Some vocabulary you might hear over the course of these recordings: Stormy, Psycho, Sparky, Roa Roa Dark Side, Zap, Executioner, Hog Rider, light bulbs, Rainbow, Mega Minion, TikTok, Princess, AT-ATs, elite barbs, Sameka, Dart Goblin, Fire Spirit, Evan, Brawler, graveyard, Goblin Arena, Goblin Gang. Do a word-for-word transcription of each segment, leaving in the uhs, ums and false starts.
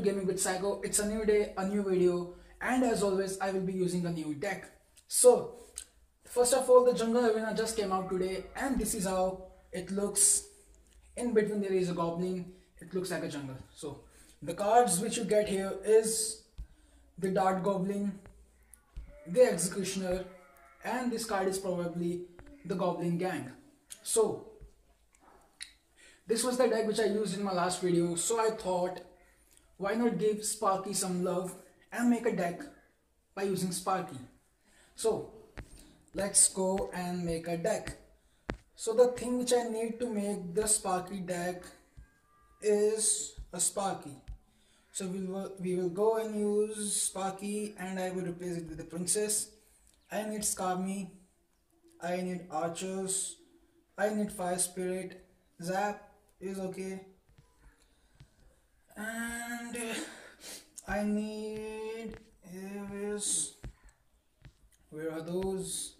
to Gaming with Psycho. It's a new day, a new video, and as always I will be using a new deck. So first of all, the Jungle Arena just came out today and this is how it looks. In between there is a goblin, it looks like a jungle. So the cards which you get here is the Dart Goblin, the Executioner, and this card is probably the Goblin Gang. So this was the deck which I used in my last video, so I thought why not give Sparky some love and make a deck by using Sparky. So let's go and make a deck. So the thing which I need to make the Sparky deck is a Sparky. So we will, we will go and use Sparky and I will replace it with the Princess. I need Stormy, I need Archers, I need Fire Spirit, Zap is okay, and I need is where are those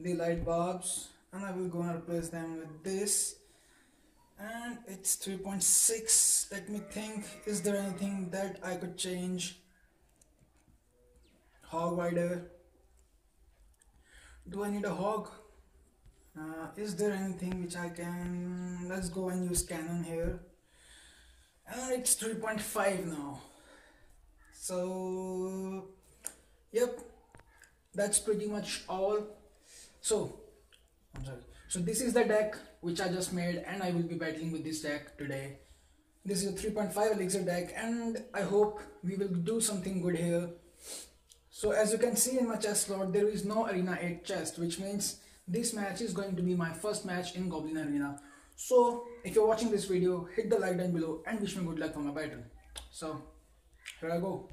the light bulbs, and I will go and replace them with this, and it's three point six. Let me think, is there anything that I could change? Hog Rider, do I need a hog? Uh, is there anything which I can, let's go and use cannon here, and it's three point five now. So yep, that's pretty much all. So I'm sorry, so this is the deck which I just made and I will be battling with this deck today. This is a three point five elixir deck and I hope we will do something good here. So as you can see in my chest slot, there is no arena eight chest, which means this match is going to be my first match in Goblin Arena. So if you're watching this video, hit the like down below and wish me good luck for my battle. So here I go.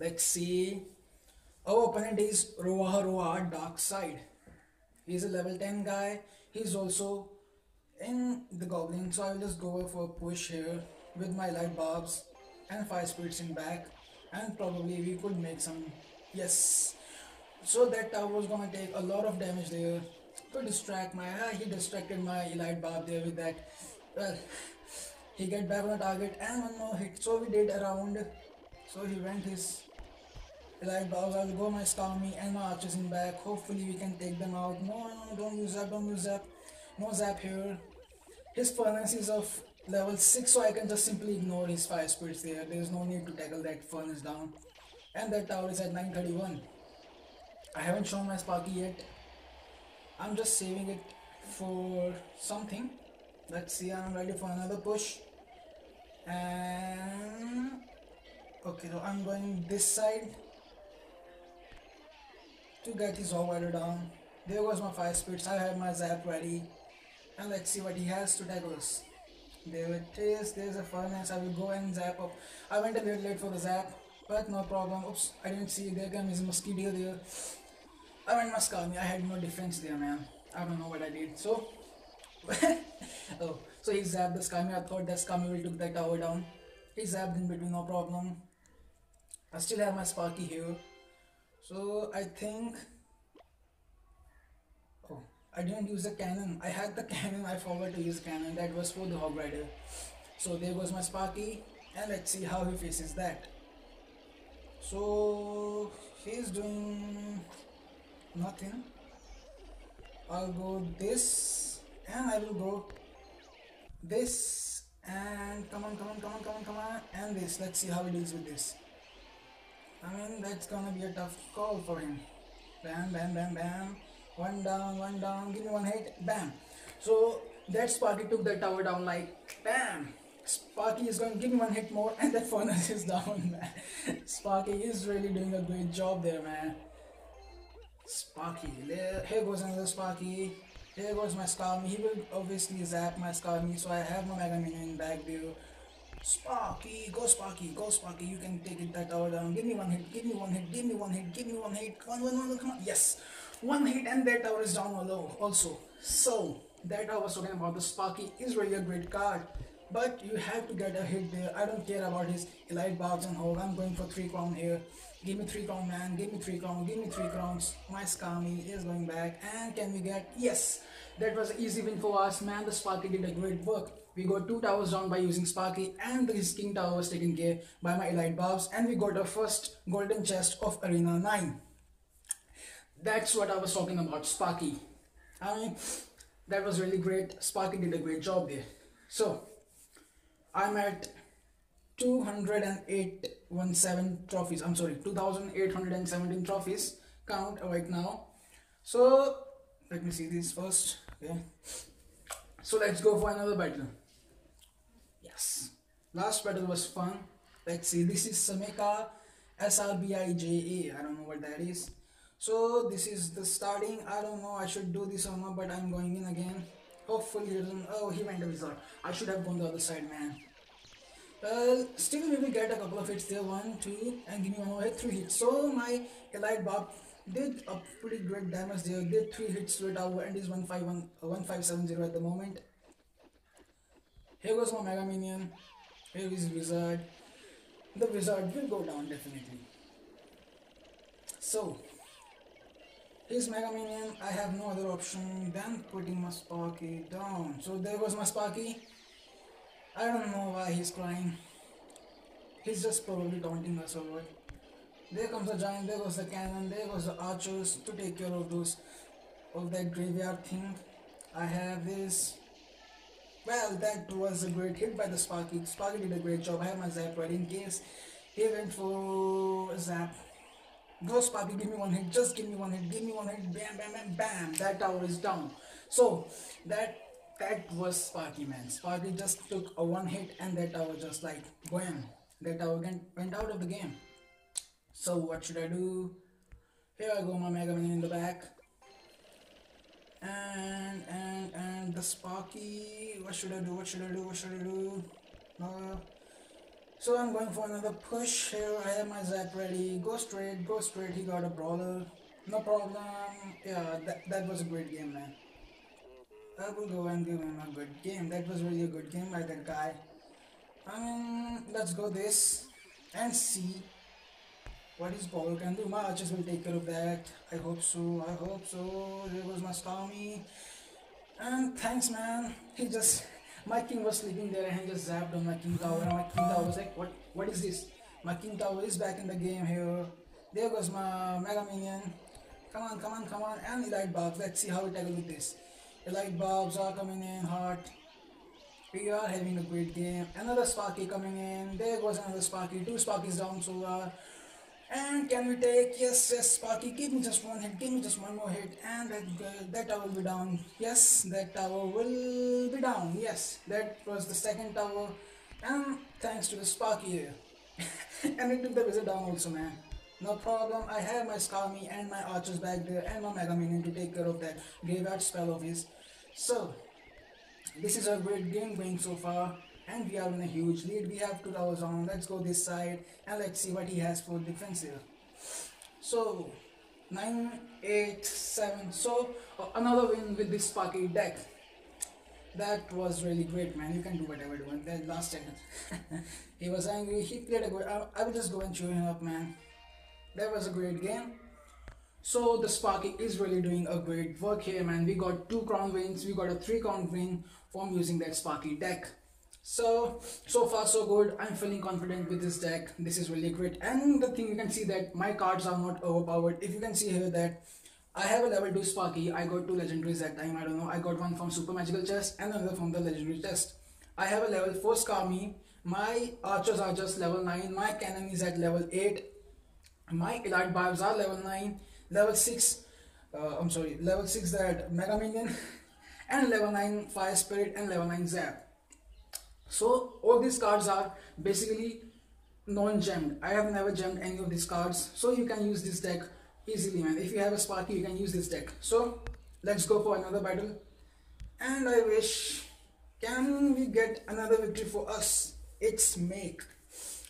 Let's see. Our opponent is Roa Roa Dark Side. He's a level ten guy. He's also in the Goblin. So I will just go for a push here with my light bulbs and fire spirits in back. And probably we could make some... Yes! So that tower was gonna take a lot of damage there to distract my, ah, he distracted my elite barb there with that. Well, he got back on the target and one more hit, so we did around, so he went his elite barbs. I will go my Stormy and my archers in back, hopefully we can take them out. No, no, don't use Zap, don't use Zap, no Zap here. His furnace is of level six, so I can just simply ignore his fire spirits there. There is no need to tackle that furnace down, and that tower is at nine thirty-one. I haven't shown my Sparky yet, I'm just saving it for something. Let's see, I'm ready for another push, and okay, so I'm going this side to get his Hog Rider down. There goes my fire spirits, I have my Zap ready, and let's see what he has to tackle us. There it is, there's a furnace, I will go and Zap up. I went a little late for the Zap, but no problem. Oops, I didn't see, there comes his mosquito there. I went my Skarmy, I had no defense there, man. I don't know what I did. So oh, so he zapped the Skarmy. I thought that Skarmy will took that tower down. He zapped in between, no problem. I still have my Sparky here. So I think, oh, I didn't use the cannon. I had the cannon, I forgot to use cannon. That was for the Hog Rider. So there was my Sparky, and let's see how he faces that. So he's doing nothing. I'll go this and I will go this, and come on, come on, come on, come on, come on, and this. Let's see how he deals with this. I mean, that's gonna be a tough call for him. Bam, bam, bam, bam. One down, one down. Give me one hit. Bam. So that Sparky took that tower down like bam. Sparky is going to give me one hit more and that furnace is down, man. Sparky is really doing a great job there, man. Sparky, there, here goes another Sparky. Here goes my Skarmy. He will obviously zap my Skarmy, so I have my Mega Minion back there. Sparky, go Sparky, go Sparky. You can take it that tower down. Give me one hit, give me one hit, give me one hit, give me one hit. One, one, one, one, come on. Yes, one hit and that tower is down below also. So that I was talking about, the Sparky is really a great card. But you have to get a hit there. I don't care about his elite barbs and hog. I'm going for three crown here. Give me three crown, man. Give me three crown. Give me three crowns. My Skarmy is going back. And can we get... Yes! That was an easy win for us, man. The Sparky did a great work. We got two towers down by using Sparky, and the risking tower was taken care by my Elite Barbs, and we got our first golden chest of Arena nine. That's what I was talking about, Sparky. I mean, that was really great. Sparky did a great job there. So, I'm at two hundred eight seventeen trophies. I'm sorry, two thousand eight hundred seventeen trophies count right now. So, let me see this first. Okay. So, let's go for another battle. Yes. Last battle was fun. Let's see. This is Sameka S R B I J A. I don't know what that is. So, this is the starting. I don't know. I should do this or not, but I'm going in again. Hopefully, he doesn't. Oh, he went to his resort. I should have gone the other side, man. Well, still, we will get a couple of hits there. One, two, and give me one more hit. Three hits. So, my Elite Barb did a pretty great damage there. Did three hits to a tower and is one five seven zero at the moment. Here goes my Mega Minion. Here is Wizard. The Wizard will go down, definitely. So, here's Mega Minion. I have no other option than putting my Sparky down. So there was my Sparky. I don't know why he's crying. He's just probably taunting us over. There comes the giant, there goes the cannon, there goes the archers to take care of those of that graveyard thing. I have this. Well, that was a great hit by the Sparky. Sparky did a great job. I have my Zap right in case he went for a Zap. Go Sparky, give me one hit, just give me one hit, give me one hit, bam, bam, bam, bam, that tower is down. So, that that was Sparky, man. Sparky just took a one hit and that tower just like, bam, that tower went out of the game. So, what should I do? Here I go, my Mega Man in the back. And, and, and the Sparky, what should I do, what should I do, what should I do? Uh, So I'm going for another push here. I have my Zap ready. Go straight, go straight. He got a Brawler. No problem. Yeah, that, that was a great game, man. I will go and give him a good game. That was really a good game by that guy. I mean, let's go this and see what his Brawler can do. My archers will take care of that. I hope so. I hope so. There goes my Stormy. And thanks, man. He just... My king was sleeping there and he just zapped on my king tower, and my king tower was like, what, what is this? My king tower is back in the game here. There goes my Mega Minion. Come on, come on, come on. And Elite Barbs. Let's see how we tackle with this. Elite Barbs are coming in hot. We are having a great game. Another Sparky coming in. There goes another Sparky. Two Sparkies down so far. And can we take? Yes, yes, Sparky. Give me just one hit. Give me just one more hit. And that, uh, that tower will be down. Yes, that tower will be down. Yes, that was the second tower. And thanks to the Sparky here. And it took the wizard down also, man. No problem. I have my Stormy and my archers back there and my Mega Minion to take care of that graveyard spell of his. So, this is a great game going so far. And we are in a huge lead. We have two towers on. Let's go this side and let's see what he has for defense here. So, nine, eight, seven. So, uh, another win with this Sparky deck. That was really great, man. You can do whatever you want. That last second. He was angry. He played a good... I, I will just go and chew him up, man. That was a great game. So, the Sparky is really doing a great work here, man. We got two crown wins. We got a three crown win from using that Sparky deck. So, so far so good. I'm feeling confident with this deck. This is really great. And the thing you can see that my cards are not overpowered. If you can see here that I have a level two Sparky. I got two legendaries that time. I don't know. I got one from Super Magical Chest and another from the Legendary Chest. I have a level four Stormy. My archers are just level nine. My cannon is at level eight. My Elite Barbs are level nine. Level six. Uh, I'm sorry. Level six that Mega Minion. And level nine Fire Spirit and level nine Zap. So all these cards are basically non-gemmed. I have never gemmed any of these cards. So you can use this deck easily, man. If you have a Sparky, you can use this deck. So let's go for another battle. And I wish, can we get another victory for us? It's Make.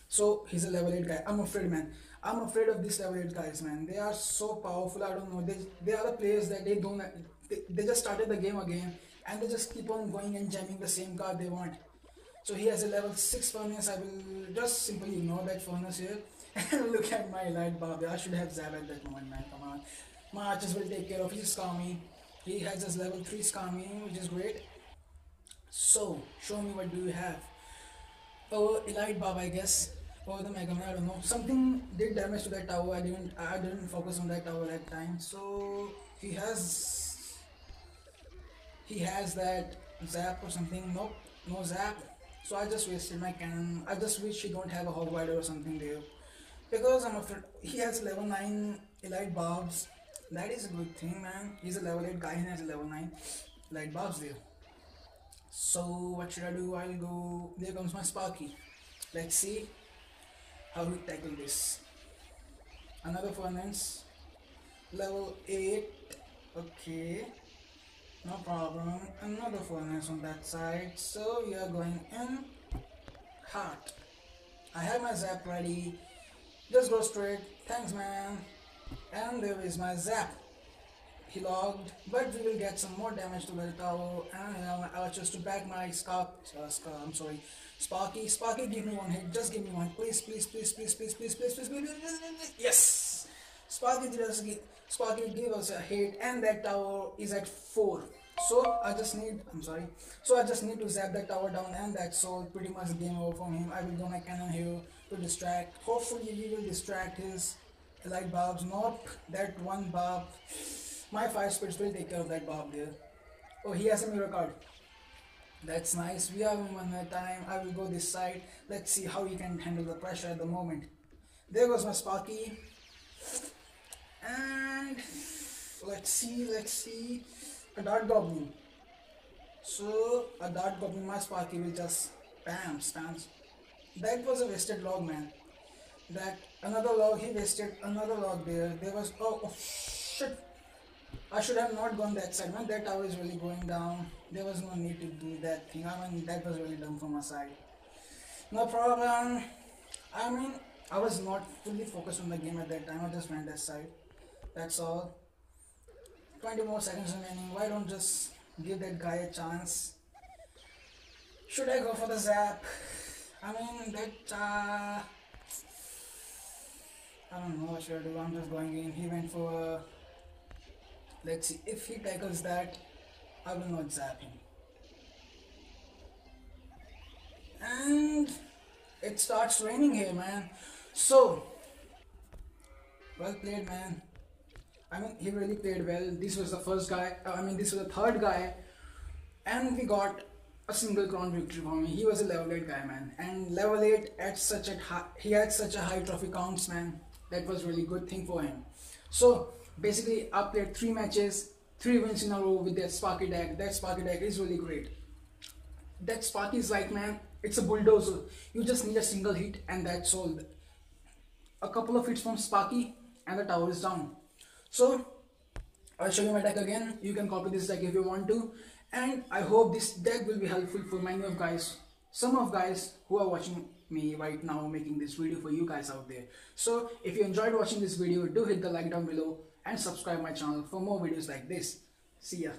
So he's a level eight guy. I'm afraid, man. I'm afraid of these level eight guys, man. They are so powerful. I don't know. They, they are the players that they don't... They, they just started the game again. And they just keep on going and jamming the same card they want. So he has a level six furnace. I will just simply ignore that furnace here. And look at my Light Barb. I should have Zap at that moment, man. Come on. My archers will take care of his Stormy. He has his level three Stormy, which is great. So, show me what do you have. Oh, elite barb, I guess. Or the Mega Minion, I don't know. Something did damage to that tower. I didn't I didn't focus on that tower that time. So he has he has that zap or something. Nope, no zap. So I just wasted my cannon. I just wish he don't have a Hog Rider or something there. Because I'm afraid he has level nine elite barbs. That is a good thing, man. He's a level eight guy and has a level nine elite barbs there. So what should I do? I'll go. There comes my Sparky. Let's see how we tackle this. Another furnace, level eight. Okay, no problem. Another furnace on that side. So we are going in hard. I have my zap ready. Just go straight. Thanks, man. And there is my zap. He logged, but we will get some more damage to the tower, and uh, I was just to back my scar, uh, scar, I'm sorry, Sparky. Sparky, give me one hit, just give me one, please, please, please, please, please, please, please, please, please, please, please. Yes! Sparky did us, Sparky gave us a hit, and that tower is at four, so I just need, I'm sorry, so I just need to zap that tower down, and that's all, pretty much game over from him. I will go my cannon here to distract, hopefully he will distract his light bulbs, not that one bulb. My Fire Spirit will take care of that bob there. Oh, he has a mirror card. That's nice. We have him one more time. I will go this side. Let's see how he can handle the pressure at the moment. There goes my Sparky. And let's see, let's see. A Dart Goblin. So, a Dart Goblin, my Sparky will just bam, spams. That was a wasted log, man. That another log, he wasted another log there. There was, oh, oh shit. I should have not gone that side, man. That tower is really going down. There was no need to do that thing. I mean, that was really dumb from my side. No problem. I mean, I was not fully focused on the game at that time. I just went that side. That's all. twenty more seconds remaining. Why don't just give that guy a chance? Should I go for the zap? I mean, that... Uh, I don't know what should I do. I'm just going in. He went for... Uh, Let's see, if he tackles that, I will not zap him. And it starts raining here, man. So, well played, man. I mean, he really played well. This was the first guy, uh, I mean, this was the third guy. And we got a single crown victory for me. He was a level eight guy, man. And level eight, at such a high, he had such a high trophy counts, man. That was really good thing for him. So, basically, I played three matches, three wins in a row with that Sparky deck. That Sparky deck is really great. That Sparky is like, man, it's a bulldozer. You just need a single hit and that's all. A couple of hits from Sparky and the tower is down. So, I'll show you my deck again. You can copy this deck if you want to. And I hope this deck will be helpful for many of guys, some of guys who are watching me right now making this video for you guys out there. So, if you enjoyed watching this video, do hit the like down below. And subscribe my channel for more videos like this. See ya.